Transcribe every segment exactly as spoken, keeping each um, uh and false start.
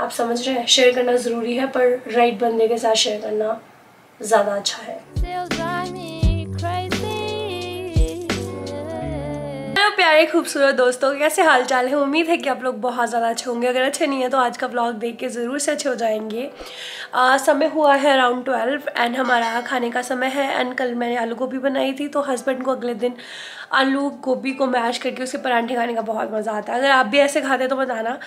आप समझ रहे हैं, शेयर करना ज़रूरी है पर राइट बंदे के साथ शेयर करना ज़्यादा अच्छा है। प्यारे खूबसूरत दोस्तों, कैसे हाल चाल है? उम्मीद है कि आप लोग बहुत ज़्यादा अच्छे होंगे। अगर अच्छे नहीं है तो आज का व्लॉग देख के ज़रूर से अच्छे हो जाएंगे। आ, समय हुआ है अराउंड ट्वेल्व एंड हमारा खाने का समय है। एंड कल मैंने आलू गोभी बनाई थी तो हस्बैंड को अगले दिन आलू गोभी को मैश करके उसके परांठे खाने का बहुत मज़ा आता है। अगर आप भी ऐसे खाते हैं तो बताना।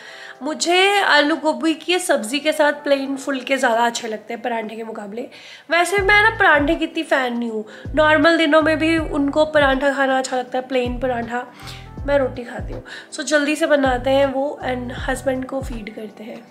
मुझे आलू गोभी की सब्ज़ी के साथ प्लेन फुलके ज़्यादा अच्छे लगते हैं परांठे के मुकाबले। वैसे मैं ना परांठे की इतनी फ़ैन नहीं हूँ, नॉर्मल दिनों में भी उनको परांठा खाना अच्छा लगता है, प्लेन परांठा। मैं रोटी खाती हूँ। सो so, जल्दी से बनाते हैं वो एंड हस्बैंड को फीड करते हैं।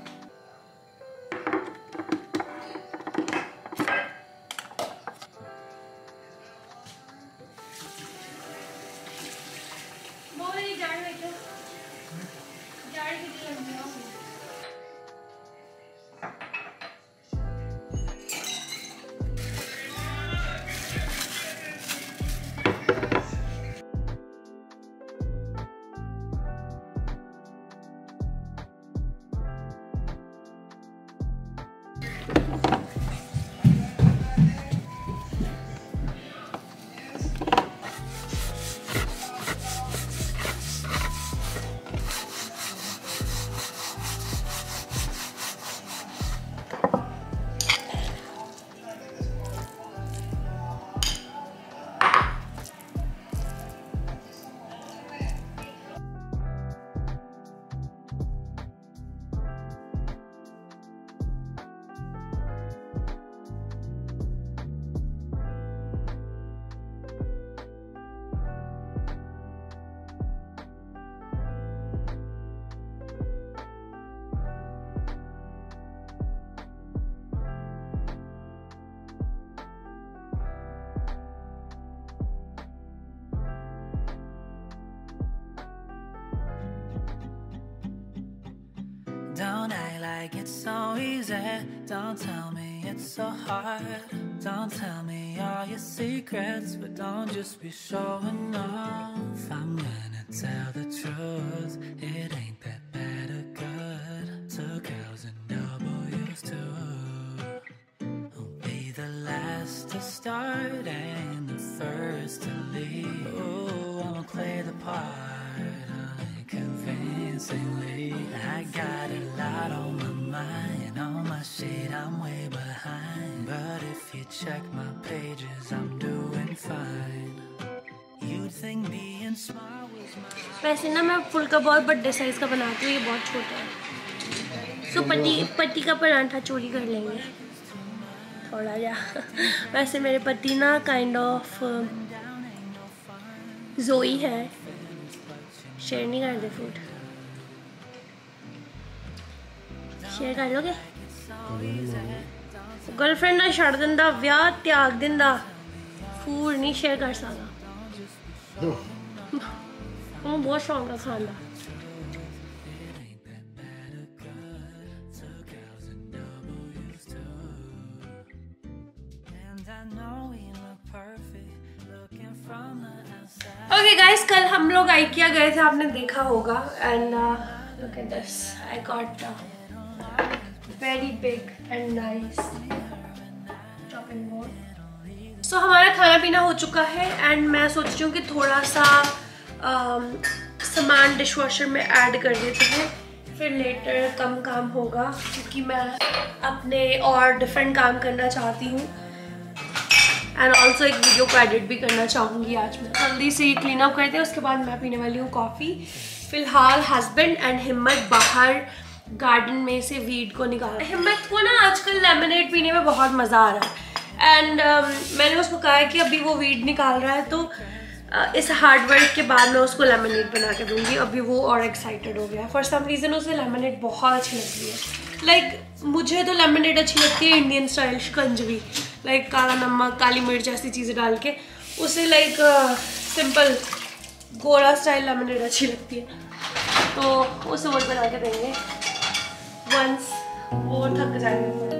Don't act like it's so easy. Don't tell me it's so hard. Don't tell me all your secrets, but don't just be showing off. I'm gonna tell the truth. It ain't that bad or good. Two girls and W's too. I'll be the last to start and the first to leave. Ooh, I'ma play the part convincingly. I got a lot on my mind, on my shit I'm way behind, but if you check my pages I'm doing fine. You'd think being smart was my. वैसे ना मैं फुल्का बहुत बड़े size का बनाती हूँ, ये बहुत छोटा है। सो पत्ती पत्ती का परांठा चोरी कर लेंगे थोड़ा जा। वैसे मेरे पति ना काइंड ऑफ जोई है, शेयर नहीं करते फूड। शेयर कर लोगे? गर्लफ्रेंड ना छड़ दिंदा, ब्याह त्याग दिंदा, फूड नहीं शेयर कर सकदा। मैं बहुत शौक है खान दा। ओके गाइस, कल हम लोग आइकिया गए थे, आपने देखा होगा। And look at this, I got very big and nice chopping board. So हमारा खाना पीना हो चुका है एंड मैं सोच रही हूँ कि थोड़ा सा um, सामान डिश वॉशर में ऐड कर देते हैं, फिर लेटर कम काम होगा क्योंकि मैं अपने और डिफरेंट काम करना चाहती हूँ। एंड ऑल्सो एक वीडियो को एडिट भी करना चाहूँगी आज मैं। जल्दी से ये क्लीन अप करते हैं, उसके बाद मैं पीने वाली हूँ कॉफ़ी। फ़िलहाल हस्बैंड एंड हिम्मत बाहर गार्डन में से वीड को निकाल। हिम्मत को ना आजकल लेमनेड पीने में बहुत मज़ा आ रहा है एंड uh, मैंने उसको कहा कि अभी वो वीड निकाल रहा है तो uh, इस हार्ड वर्क के बाद मैं उसको लेमनेड बना के दूँगी। अभी वो और एक्साइटेड हो गया। फॉर सम रीज़न उसे लेमनेड बहुत अच्छी लगती है। लाइक like, मुझे तो लेमनेड अच्छी लगती है इंडियन स्टाइल शिकंजवी, लाइक like, काला नमक काली मिर्च जैसी चीज़ें डाल के। उसे लाइक सिंपल गोरा स्टाइल लेमनेड अच्छी लगती है तो उसे वो बना के देंगे वंस वो थक जाएंगे।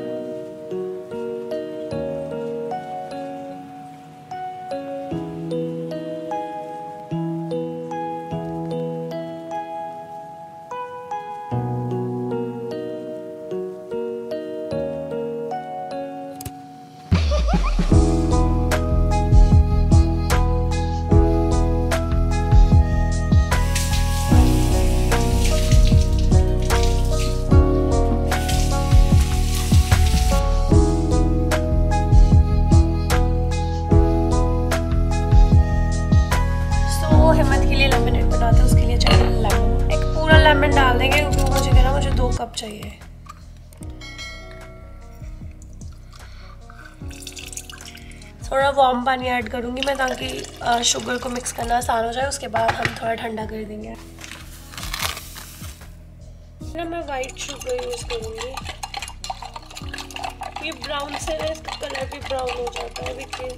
चाहिए। थोड़ा वार्म पानी ऐड करूँगी मैं ताकि शुगर को मिक्स करना आसान हो जाए। उसके बाद हम थोड़ा ठंडा कर देंगे। ना मैं वाइट शुगर यूज़ करूँगी, ये ब्राउन से है, इसका कलर भी ब्राउन हो जाता है because.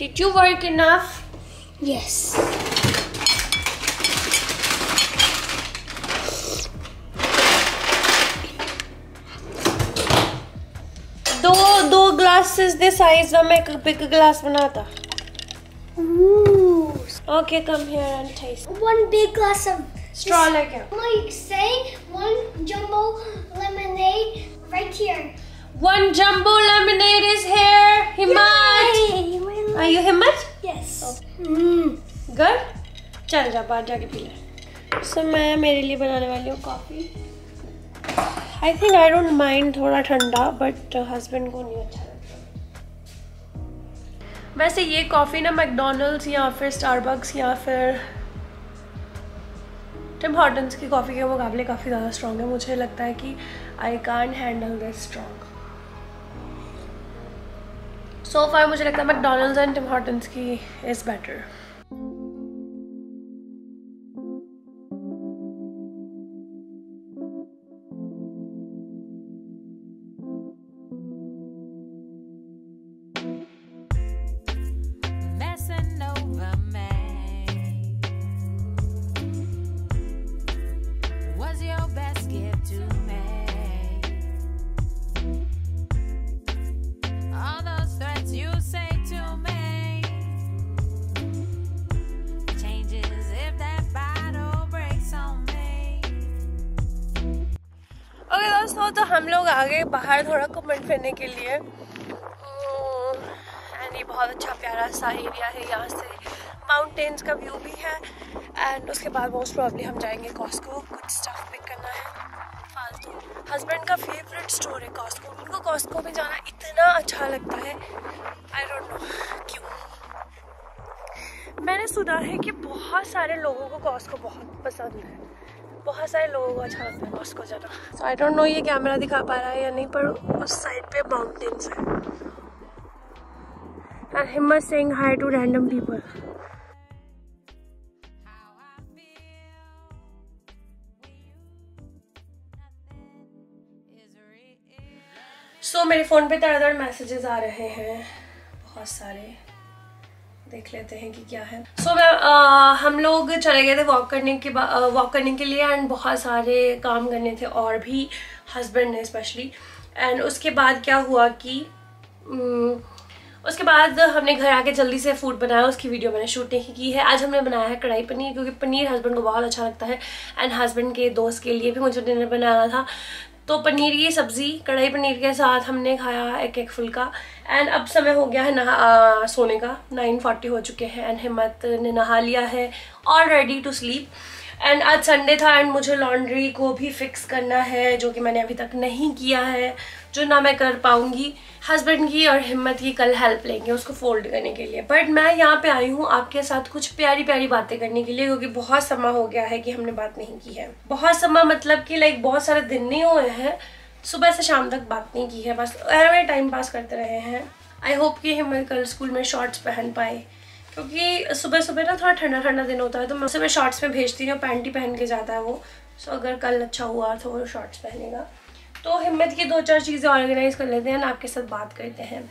Did you work enough? Yes. दो दो ग्लासेस दे साइज का मैं बिग ग्लास बनाता। Okay come here and taste. One big glass of straw like it. Like saying one jumbo lemonade right here. One jumbo lemonade is here. Himmat. Are you Himmat? Yes. Hmm. Oh. Good. चल जा बाहर जाके P ले। So मैं मेरे लिए बनाने वाली हूँ coffee. I think I don't mind थोड़ा ठंडा, but husband को नहीं अच्छा लगता। वैसे ये कॉफी ना मैकडोनल्ड्स या फिर स्टारबक्स या फिर टिम हॉर्टन्स की कॉफ़ी के मुकाबले काफ़ी ज़्यादा स्ट्रॉन्ग है। मुझे लगता है कि I can't handle this strong. So far मुझे लगता है मैकडोनल्ड्स एंड टिम हॉर्टन्स की इज़ बेटर। तो हम लोग आ गए बाहर थोड़ा घूमने फिरने के लिए। एंड ये बहुत अच्छा प्यारा सा एरिया है, यहाँ से माउंटेन्स का व्यू भी है। एंड उसके बाद मोस्ट प्रॉब्ली हम जाएंगे कॉस्को, कुछ स्टफ पिक करना है फालतू। हस्बैंड का फेवरेट स्टोर है कॉस्को, उनको कॉस्को में जाना इतना अच्छा लगता है, आई डोंट नो क्यों। मैंने सुना है कि बहुत सारे लोगों को कॉस्को बहुत पसंद है, बहुत सारे लोगों को अच्छा लगता है उसको जाना। सो आई डोंट नो ये कैमरा दिखा पा रहा है या नहीं, पर उस साइड पे माउंटेन्स है। एंड हिम्मत saying hi to random people. So मेरे फ़ोन पे तरह तरह मैसेजेस आ रहे हैं बहुत सारे, देख लेते हैं कि क्या है। सो so, मैं uh, हम लोग चले गए थे वॉक करने के बाद वॉक करने के लिए। एंड बहुत सारे काम करने थे और भी हस्बैंड ने स्पेशली। एंड उसके बाद क्या हुआ कि um, उसके बाद हमने घर आके जल्दी से फूड बनाया, उसकी वीडियो मैंने शूट नहीं की है। आज हमने बनाया है कढ़ाई पनीर, क्योंकि पनीर हस्बैंड को बहुत अच्छा लगता है। एंड हस्बैंड के दोस्त के लिए भी मुझे डिनर बनाना था, तो पनीर की सब्ज़ी कढ़ाई पनीर के साथ हमने खाया एक एक फुल्का। एंड अब समय हो गया है नहा सोने का, नाइन फोर्टी हो चुके हैं। एंड हिम्मत ने नहा लिया है, all ready to sleep. And आज संडे था एंड मुझे लॉन्ड्री को भी फिक्स करना है, जो कि मैंने अभी तक नहीं किया है, जो ना मैं कर पाऊँगी। हस्बैंड की और हिम्मत की कल हेल्प लेंगे उसको फोल्ड करने के लिए। बट मैं यहाँ पे आई हूँ आपके साथ कुछ प्यारी प्यारी बातें करने के लिए, क्योंकि बहुत समा हो गया है कि हमने बात नहीं की है। बहुत समा मतलब कि लाइक बहुत सारे दिन नहीं हुए हैं, सुबह से शाम तक बात नहीं की है, बस एवरी टाइम पास करते रहे हैं। आई होप कि हिम्मत कल स्कूल में शॉर्ट्स पहन पाए, क्योंकि सुबह सुबह ना थोड़ा ठंडा ठंडा दिन होता है, तो मैं सुबह शॉर्ट्स में भेजती हूँ, पैंट ही पहन के जाता है वो। सो अगर कल अच्छा हुआ तो वो शॉर्ट्स पहनेगा। तो हिम्मत की दो चार चीज़ें ऑर्गेनाइज़ कर लेते हैं और आपके साथ बात करते हैं।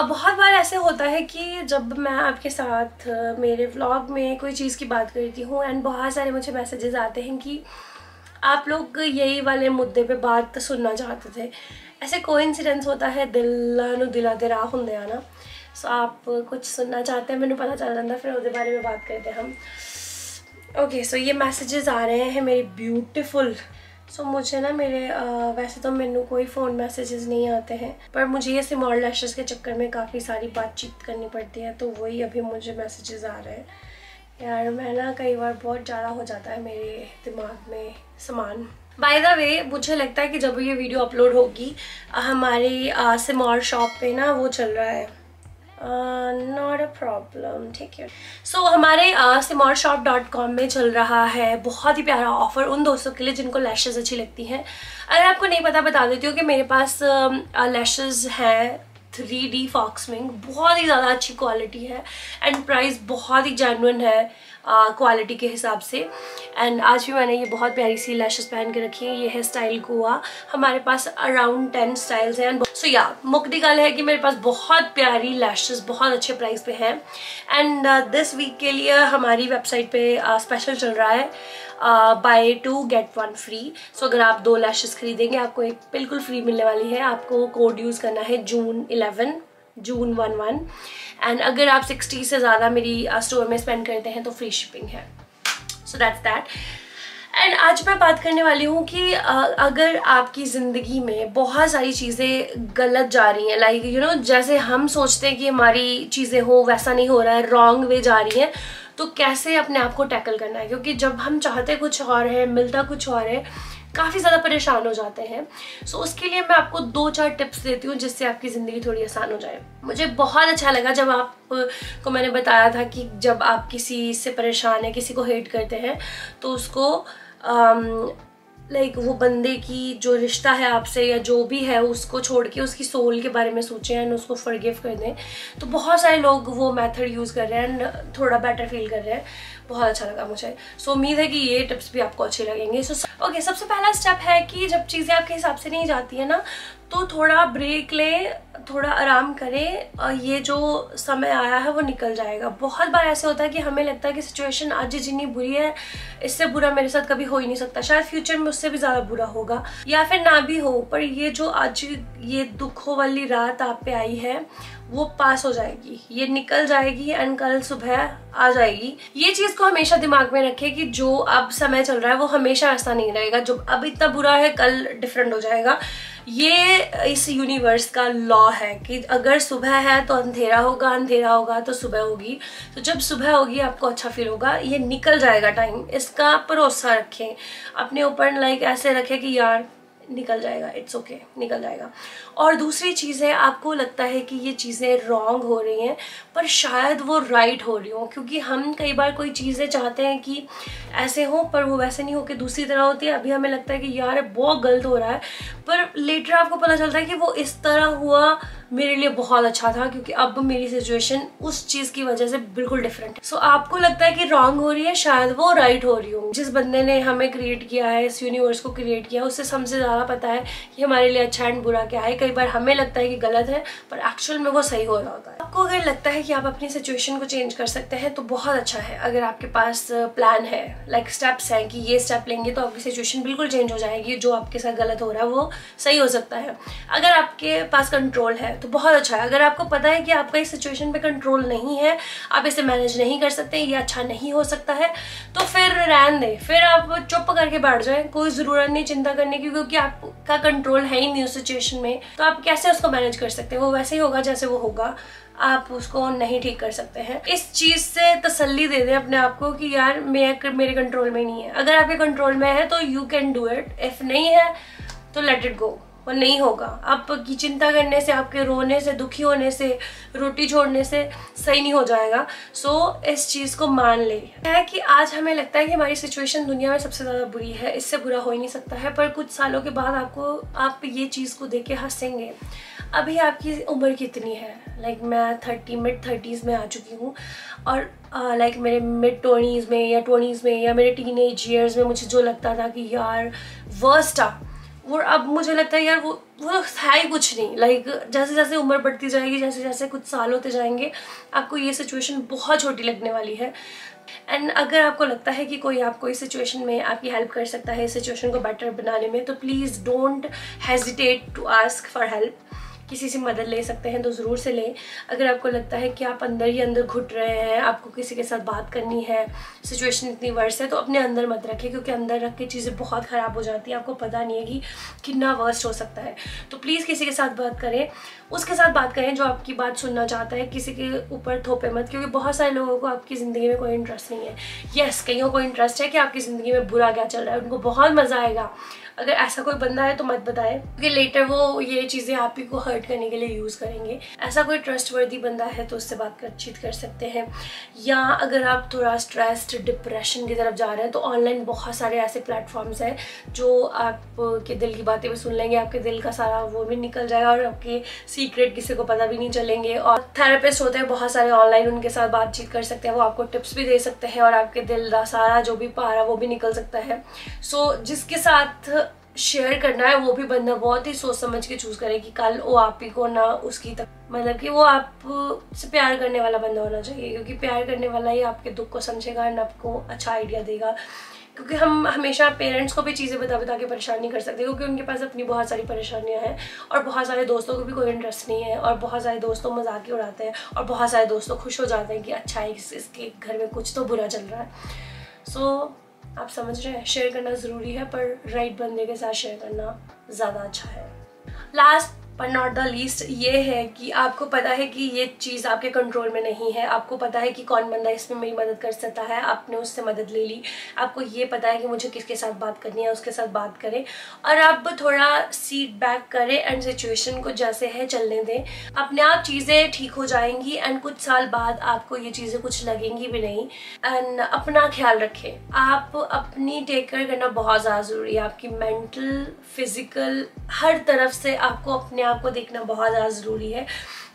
अब बहुत बार ऐसे होता है कि जब मैं आपके साथ मेरे व्लॉग में कोई चीज़ की बात करती हूँ एंड बहुत सारे मुझे मैसेजेस आते हैं कि आप लोग यही वाले मुद्दे पे बात सुनना चाहते थे। ऐसे कोइंसिडेंस होता है, दिल नू दिला दे राह हुंदे आ ना। सो आप कुछ सुनना चाहते हैं, मैंने पता चल जाता, फिर उसके बारे में बात करते हैं हम। ओके सो ये मैसेजेस आ रहे हैं मेरी ब्यूटिफुल। सो so, मुझे ना मेरे आ, वैसे तो मैनू कोई फ़ोन मैसेजेस नहीं आते हैं, पर मुझे ये सिमोर लैशेस के चक्कर में काफ़ी सारी बातचीत करनी पड़ती है, तो वही अभी मुझे मैसेजेस आ रहे हैं। यार मैं ना कई बार बहुत ज़्यादा हो जाता है मेरे दिमाग में सामान। बाय द वे मुझे लगता है कि जब ये वीडियो अपलोड होगी हमारी सिमोर शॉप पे ना वो चल रहा है नॉट अ प्रॉब्लम, ठीक है। सो हमारे सिमोर शॉप डॉट कॉम में चल रहा है बहुत ही प्यारा ऑफर उन दोस्तों के लिए जिनको लैशेज़ अच्छी लगती हैं। अगर आपको नहीं पता बता देती हूँ कि मेरे पास लैशेज़ हैं थ्री डी फॉक्स विंग, बहुत ही ज़्यादा अच्छी क्वालिटी है एंड प्राइस बहुत ही जेन्युइन है क्वालिटी uh, के हिसाब से। एंड आज भी मैंने ये बहुत प्यारी सी लैशेस पहन के रखी है। ये है स्टाइल गोवा, हमारे पास अराउंड टेन स्टाइल्स हैं। सो या मुक्ति कल है कि मेरे पास बहुत प्यारी लैशेस बहुत अच्छे प्राइस पे हैं। एंड दिस वीक के लिए हमारी वेबसाइट पे स्पेशल uh, चल रहा है buy two get one free. So अगर आप दो लैशेस खरीदेंगे आपको एक बिल्कुल फ्री मिलने वाली है। आपको कोड यूज़ करना है June eleven, June one one. And अगर आप सिक्सटी से ज़्यादा मेरी स्टोर में स्पेंड करते हैं तो फ्री शिपिंग है। So that's that. एंड आज मैं बात करने वाली हूँ कि अगर आपकी ज़िंदगी में बहुत सारी चीज़ें गलत जा रही हैं, लाइक यू नो जैसे हम सोचते हैं कि हमारी चीज़ें हो वैसा नहीं हो रहा है, रॉन्ग वे जा रही हैं, तो कैसे अपने आप को टैकल करना है। क्योंकि जब हम चाहते कुछ और है मिलता कुछ और है, काफ़ी ज़्यादा परेशान हो जाते हैं। सो so, उसके लिए मैं आपको दो चार टिप्स देती हूँ जिससे आपकी ज़िंदगी थोड़ी आसान हो जाए। मुझे बहुत अच्छा लगा जब आप को मैंने बताया था कि जब आप किसी से परेशान है, किसी को हेट करते हैं, तो उसको लाइक वो बंदे की जो रिश्ता है आपसे या जो भी है उसको छोड़ के उसकी सोल के बारे में सोचें एंड उसको फॉरगिव कर दें। तो बहुत सारे लोग वो मेथड यूज़ कर रहे हैं एंड थोड़ा बेटर फील कर रहे हैं। बहुत अच्छा लगा मुझे। सो so, उम्मीद है कि ये टिप्स भी आपको अच्छे लगेंगे। सो so, ओके okay, सबसे पहला स्टेप है कि जब चीज़ें आपके हिसाब से नहीं जाती है ना, तो थोड़ा ब्रेक लें, थोड़ा आराम करें। ये जो समय आया है वो निकल जाएगा। बहुत बार ऐसे होता है कि हमें लगता है कि सिचुएशन आज जितनी बुरी है इससे बुरा मेरे साथ कभी हो ही नहीं सकता, शायद फ्यूचर में उससे भी ज़्यादा बुरा होगा या फिर ना भी हो, पर ये जो आज ये दुखों वाली रात आप पे आई है वो पास हो जाएगी, ये निकल जाएगी एंड कल सुबह आ जाएगी। ये चीज़ को हमेशा दिमाग में रखें कि जो अब समय चल रहा है वो हमेशा ऐसा नहीं रहेगा। जो अब इतना बुरा है कल डिफरेंट हो जाएगा। ये इस यूनिवर्स का लॉ है कि अगर सुबह है तो अंधेरा होगा, अंधेरा होगा तो सुबह होगी। तो जब सुबह होगी आपको अच्छा फील होगा, ये निकल जाएगा टाइम, इसका भरोसा रखें अपने ऊपर। लाइक ऐसे रखें कि यार निकल जाएगा, इट्स ओके okay, निकल जाएगा। और दूसरी चीज़ है, आपको लगता है कि ये चीज़ें रॉन्ग हो रही हैं पर शायद वो राइट हो रही हों, क्योंकि हम कई बार कोई चीज़ें चाहते हैं कि ऐसे हो पर वो वैसे नहीं हो के दूसरी तरह होती है। अभी हमें लगता है कि यार बहुत गलत हो रहा है, पर लेटर आपको पता चलता है कि वो इस तरह हुआ मेरे लिए बहुत अच्छा था, क्योंकि अब मेरी सिचुएशन उस चीज़ की वजह से बिल्कुल डिफरेंट है। सो so, आपको लगता है कि रॉन्ग हो रही है, शायद वो राइट हो रही हो। जिस बंदे ने हमें क्रिएट किया है, इस यूनिवर्स को क्रिएट किया है, उससे हमसे ज़्यादा पता है कि हमारे लिए अच्छा एंड बुरा क्या है। कई बार हमें लगता है कि गलत है पर एक्चुअल में वो सही हो रहा होता है। आपको अगर लगता है कि आप अपनी सिचुएशन को चेंज कर सकते हैं तो बहुत अच्छा है। अगर आपके पास प्लान है, लाइक स्टेप्स हैं कि ये स्टेप लेंगे तो आपकी सिचुएशन बिल्कुल चेंज हो जाएगी, जो आपके साथ गलत हो रहा है वो सही हो सकता है। अगर आपके पास कंट्रोल है तो बहुत अच्छा है। अगर आपको पता है कि आपका इस सिचुएशन पे कंट्रोल नहीं है, आप इसे मैनेज नहीं कर सकते, ये अच्छा नहीं हो सकता है, तो फिर रहने दें, फिर आप चुप करके बैठ जाएं। कोई ज़रूरत नहीं चिंता करने की, क्योंकि आपका कंट्रोल है ही नहीं उस सिचुएशन में, तो आप कैसे उसको मैनेज कर सकते हैं। वो वैसे ही होगा जैसे वो होगा, आप उसको नहीं ठीक कर सकते हैं। इस चीज़ से तसल्ली दे दें अपने आप को कि यार मेरे मेरे कंट्रोल में नहीं है। अगर आपके कंट्रोल में है तो you can do it, if नहीं है तो लेट इट गो, वो नहीं होगा। आपकी चिंता करने से, आपके रोने से, दुखी होने से, रोटी छोड़ने से सही नहीं हो जाएगा। सो so, इस चीज़ को मान ले है कि आज हमें लगता है कि हमारी सिचुएशन दुनिया में सबसे ज़्यादा बुरी है, इससे बुरा हो ही नहीं सकता है, पर कुछ सालों के बाद आपको आप ये चीज़ को देख के हंसेंगे। अभी आपकी उम्र कितनी है, लाइक like, मैं थर्टी मिड थर्टीज़ में आ चुकी हूँ और लाइक uh, like, मेरे मिड ट्वेंटीज़ में या ट्वेंटीज़ में या मेरे टीन एज ईयर्स में मुझे जो लगता था कि यार वर्स्ट था, और अब मुझे लगता है यार वो वो है ही कुछ नहीं। लाइक जैसे जैसे उम्र बढ़ती जाएगी, जैसे जैसे कुछ साल होते जाएंगे, आपको ये सिचुएशन बहुत छोटी लगने वाली है। एंड अगर आपको लगता है कि कोई आपको इस सिचुएशन में आपकी हेल्प कर सकता है, इस सिचुएशन को बेटर बनाने में, तो please don't hesitate to ask for help. किसी से मदद ले सकते हैं तो ज़रूर से लें। अगर आपको लगता है कि आप अंदर ही अंदर घुट रहे हैं, आपको किसी के साथ बात करनी है, सिचुएशन इतनी वर्स्ट है, तो अपने अंदर मत रखें, क्योंकि अंदर रख के चीज़ें बहुत ख़राब हो जाती हैं। आपको पता नहीं है कि कितना वर्स्ट हो सकता है। तो प्लीज़ किसी के साथ बात करें, उसके साथ बात करें जो आपकी बात सुनना चाहता है। किसी के ऊपर थोपे मत, क्योंकि बहुत सारे लोगों को आपकी ज़िंदगी में कोई इंटरेस्ट नहीं है। येस, कईयों को इंटरेस्ट है कि आपकी ज़िंदगी में बुरा क्या चल रहा है, उनको बहुत मज़ा आएगा अगर ऐसा कोई बंदा है तो मत बताएं, क्योंकि लेटर वो ये चीज़ें आप ही को हर्ट करने के लिए यूज़ करेंगे। ऐसा कोई ट्रस्टवर्दी बंदा है तो उससे बातचीत कर सकते हैं। या अगर आप थोड़ा स्ट्रेस्ड डिप्रेशन की तरफ जा रहे हैं तो ऑनलाइन बहुत सारे ऐसे प्लेटफॉर्म्स हैं जो आपके दिल की बातें भी सुन लेंगे, आपके दिल का सारा वो भी निकल जाएगा और आपके सीक्रेट किसी को पता भी नहीं चलेंगे। और थेरेपिस्ट होते हैं बहुत सारे ऑनलाइन, उनके साथ बातचीत कर सकते हैं, वो आपको टिप्स भी दे सकते हैं और आपके दिल का सारा जो भी पारा वो भी निकल सकता है। सो so, जिसके साथ शेयर करना है वो भी बंदा बहुत ही सोच समझ के चूज करे कि कल वो आप ही को ना उसकी तक, मतलब कि वो आप से प्यार करने वाला बंदा होना चाहिए, क्योंकि प्यार करने वाला ही आपके दुख को समझेगा एंड आपको अच्छा आइडिया देगा। क्योंकि हम हमेशा पेरेंट्स को भी चीज़ें बता बता के परेशान नहीं कर सकते, क्योंकि उनके पास अपनी बहुत सारी परेशानियां हैं और बहुत सारे दोस्तों को भी कोई इंटरेस्ट नहीं है और बहुत सारे दोस्तों मजाक ही उड़ाते हैं और बहुत सारे दोस्तों खुश हो जाते हैं कि अच्छा है इसके घर में कुछ तो बुरा चल रहा है। सो so, आप समझ रहे हैं, शेयर करना ज़रूरी है पर राइट बंदे के साथ शेयर करना ज़्यादा अच्छा है। लास्ट पर नॉट द लीस्ट ये है कि आपको पता है कि ये चीज़ आपके कंट्रोल में नहीं है, आपको पता है कि कौन बंदा इसमें मेरी मदद कर सकता है, आपने उससे मदद ले ली, आपको ये पता है कि मुझे किसके साथ बात करनी है, उसके साथ बात करें और आप थोड़ा सीट बैक करें एंड सिचुएशन को जैसे है चलने दें। अपने आप चीज़ें ठीक हो जाएंगी एंड कुछ साल बाद आपको ये चीज़ें कुछ लगेंगी भी नहीं। एंड अपना ख्याल रखें, आप अपनी टेक केयर करना बहुत ज़्यादा ज़रूरी है। आपकी मेंटल, फिजिकल, हर तरफ से आपको अपने आपको देखना बहुत ज़्यादा ज़रूरी है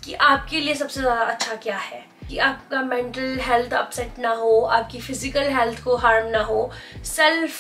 कि आपके लिए सबसे ज़्यादा अच्छा क्या है, कि आपका मेंटल हेल्थ अपसेट ना हो, आपकी फिजिकल हेल्थ को हार्म ना हो। सेल्फ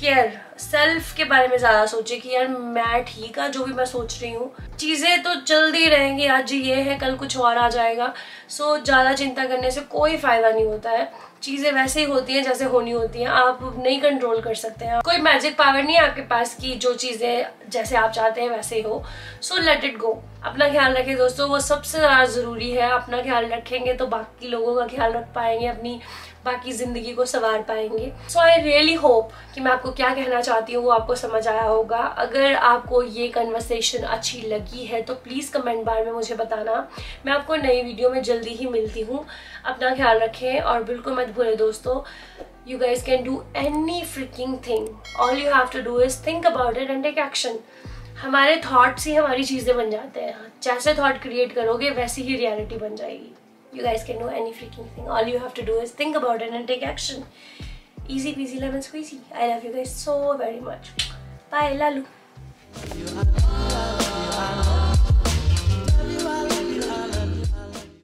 केयर, सेल्फ के बारे में ज़्यादा सोचे कि यार मैं ठीक है, जो भी मैं सोच रही हूँ चीज़ें तो चलती रहेंगी, आज ये है कल कुछ और आ जाएगा। सो ज़्यादा चिंता करने से कोई फ़ायदा नहीं होता है, चीज़ें वैसे ही होती हैं जैसे होनी होती हैं, आप नहीं कंट्रोल कर सकते हैं। कोई मैजिक पावर नहीं है आपके पास कि जो चीज़ें जैसे आप चाहते हैं वैसे ही हो। So let it go. अपना ख्याल रखें दोस्तों, वो सबसे ज़्यादा ज़रूरी है। अपना ख्याल रखेंगे तो बाकी लोगों का ख्याल रख पाएंगे, अपनी बाकी ज़िंदगी को संवार पाएंगे। सो आई रियली होप कि मैं आपको क्या कहना चाहती हूँ वो आपको समझ आया होगा। अगर आपको ये कन्वर्सेशन अच्छी लगी है तो प्लीज़ कमेंट बार में मुझे बताना। मैं आपको नई वीडियो में जल्दी ही मिलती हूँ। अपना ख्याल रखें और बिल्कुल मत भूलें दोस्तों, you guys can do any freaking thing, all you have to do is think about it and take action. हमारे थॉट्स ही हमारी चीज़ें बन जाते हैं, जैसे थॉट क्रिएट करोगे वैसी ही रियलिटी बन जाएगी। You guys can do any freaking thing, all you have to do is think about it and take action. Easy peasy lemon squeezy. I love you guys so very much. Bye, Lalu.